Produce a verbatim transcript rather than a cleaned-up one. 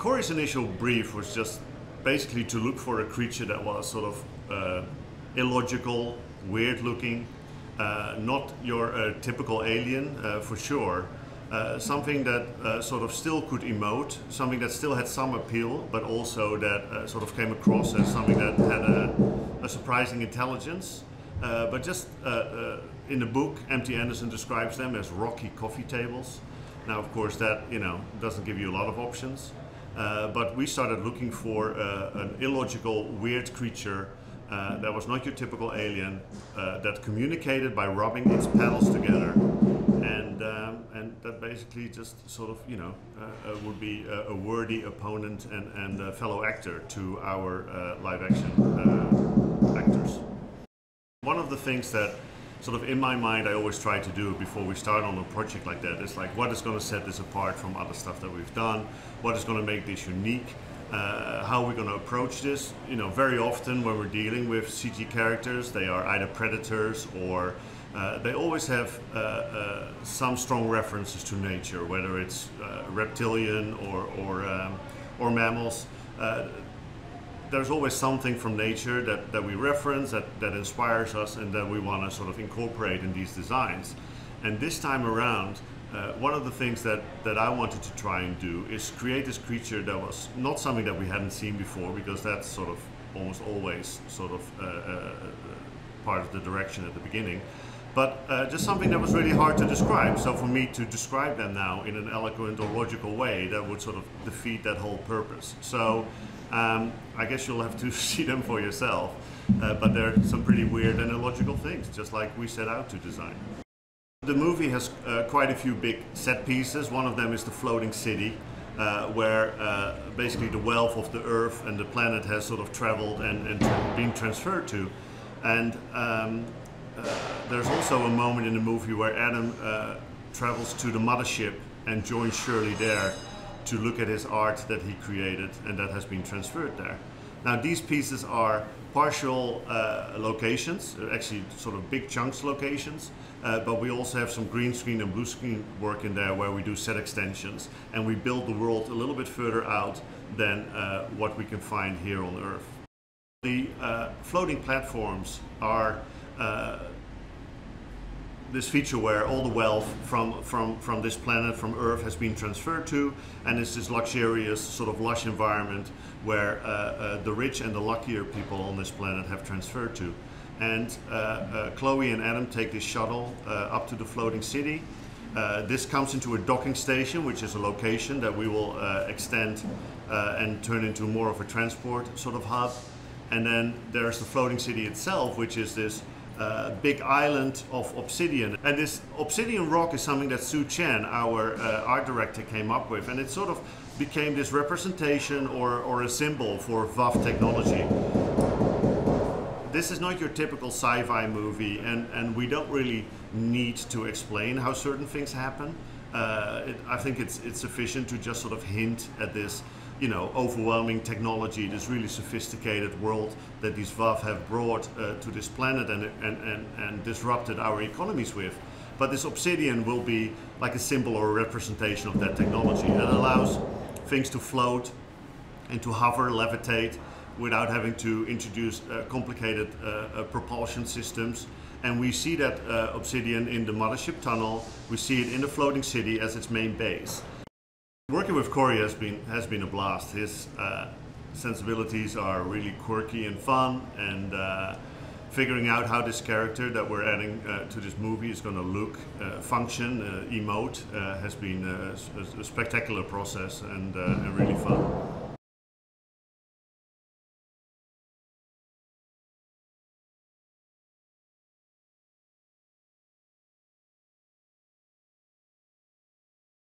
Corey's initial brief was just basically to look for a creature that was sort of uh, illogical, weird looking, uh, not your uh, typical alien uh, for sure, uh, something that uh, sort of still could emote, something that still had some appeal, but also that uh, sort of came across as something that had a, a surprising intelligence. Uh, but just uh, uh, in the book, M T Anderson describes them as rocky coffee tables. Now, of course, that, you know, doesn't give you a lot of options. Uh, but we started looking for uh, an illogical, weird creature uh, that was not your typical alien, uh, that communicated by rubbing its paddles together, and um, and that basically just sort of, you know, uh, uh, would be a, a worthy opponent and and a fellow actor to our uh, live action uh, actors. One of the things that sort of in my mind I always try to do before we start on a project like that is like, what is going to set this apart from other stuff that we've done? What is going to make this unique? Uh, how are we going to approach this? You know, very often when we're dealing with C G characters, they are either predators or uh, they always have uh, uh, some strong references to nature, whether it's uh, reptilian or, or, um, or mammals. Uh, There's always something from nature that, that we reference, that, that inspires us, and that we want to sort of incorporate in these designs. And this time around, uh, one of the things that, that I wanted to try and do is create this creature that was not something that we hadn't seen before, because that's sort of almost always sort of uh, uh, part of the direction at the beginning, but uh, just something that was really hard to describe. So for me to describe them now in an eloquent or logical way, that would sort of defeat that whole purpose. So. Um, I guess you'll have to see them for yourself, uh, but there are some pretty weird and illogical things, just like we set out to design. The movie has uh, quite a few big set pieces. One of them is the floating city, uh, where uh, basically the wealth of the Earth and the planet has sort of traveled and, and tra been transferred to. And um, uh, there's also a moment in the movie where Adam uh, travels to the mothership and joins Shirley there, to look at his art that he created and that has been transferred there. Now, these pieces are partial uh, locations, actually sort of big chunks locations, uh, but we also have some green screen and blue screen work in there where we do set extensions and we build the world a little bit further out than uh, what we can find here on Earth. The uh, floating platforms are uh, this feature where all the wealth from, from, from this planet, from Earth, has been transferred to, and it's this luxurious, sort of lush environment where uh, uh, the rich and the luckier people on this planet have transferred to. And uh, uh, Chloe and Adam take this shuttle uh, up to the floating city. Uh, this comes into a docking station, which is a location that we will uh, extend uh, and turn into more of a transport sort of hub. And then there's the floating city itself, which is this Uh, big island of obsidian, and this obsidian rock is something that Sue Chen, our uh, art director, came up with, and it sort of became this representation or, or a symbol for V A F technology. This is not your typical sci-fi movie, and, and we don't really need to explain how certain things happen. Uh, it, I think it's, it's sufficient to just sort of hint at this, you know, overwhelming technology, this really sophisticated world that these V A F have brought uh, to this planet and, and, and, and disrupted our economies with. But this obsidian will be like a symbol or a representation of that technology. It allows things to float and to hover, levitate, without having to introduce uh, complicated uh, uh, propulsion systems. And we see that uh, obsidian in the mothership tunnel. We see it in the floating city as its main base. Working with Corey has been has been a blast. His uh, sensibilities are really quirky and fun, and uh, figuring out how this character that we're adding uh, to this movie is going to look, uh, function, uh, emote, uh, has been a, a, a spectacular process and, uh, and really fun.